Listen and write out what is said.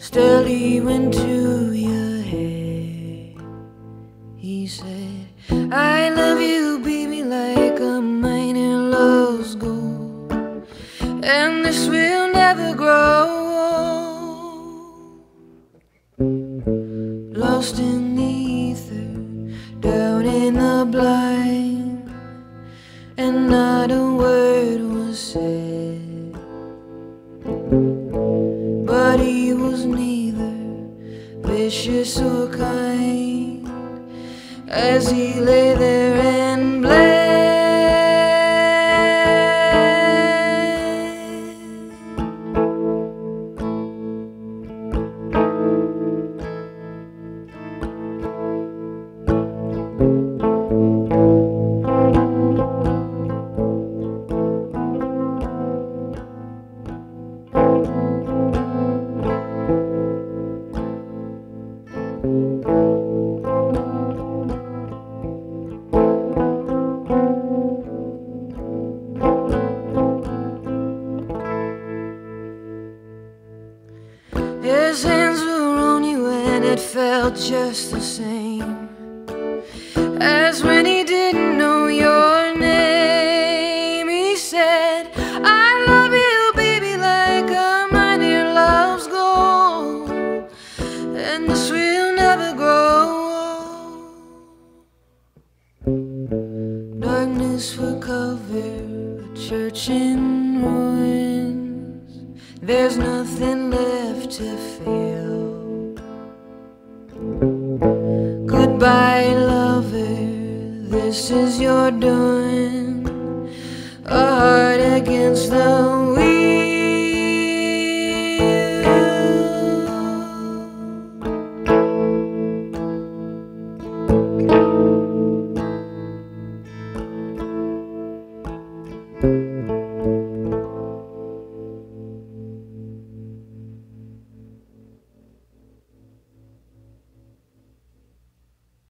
Steadily went to your head. He said, I love you, baby, like a miner loves gold, and this will never grow old. Lost in the ether, down in the blind, and not a word was said. But he was neither vicious or kind as he lay there and bled. His hands were on you, and it felt just the same as when he didn't know your name. He said, I love you, baby, like a miner loves gold, and this will never grow old. Darkness will cover a church in ruins. There's nothing left to feel. Goodbye, lover, this is your doing. A heart against the wind.